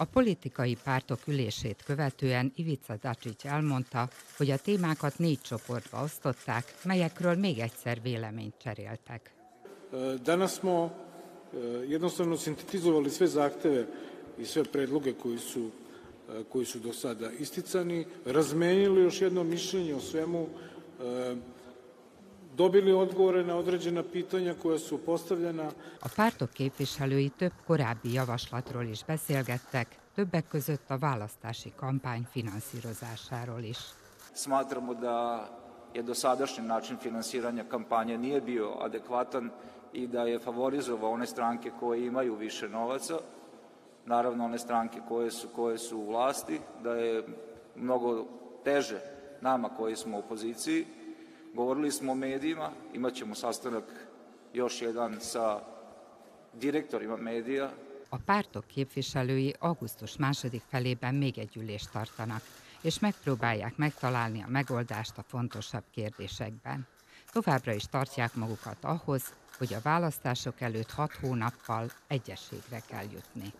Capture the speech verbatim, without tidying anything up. A politikai pártok ülését követően Ivica Dačić elmondta, hogy a témákat négy csoportba osztották, melyekről még egyszer véleményt cseréltek. Danas smo jednostavno sintetizovali sve zahteve i sve predloge koji su koji su do sada isticani, razmenili još jedno mišljenje o svemu, dobili odgovore na određena pitanja koja su postavljena. A pártok képviselői több korábbi javaslatról is beszélgettek, többek között a választási kampány finanszírozásáról is. Smatramo da je dosadašnji način finansiranja kampanje nije bio adekvatan i da je favorizovao one stranke koje imaju više novaca, naravno one stranke koje su, koje su u vlasti, da je mnogo teže nama koji smo u opoziciji. Govorili smo o medijima, imat ćemo sastanak još jedan sa direktorima medija. A pártok képviselői augusztus második felében még egy ülést tartanak, és megpróbálják megtalálni a megoldást a fontosabb kérdésekben. Továbbra is tartják magukat ahhoz, hogy a választások előtt hat hónappal egyességre kell jutni.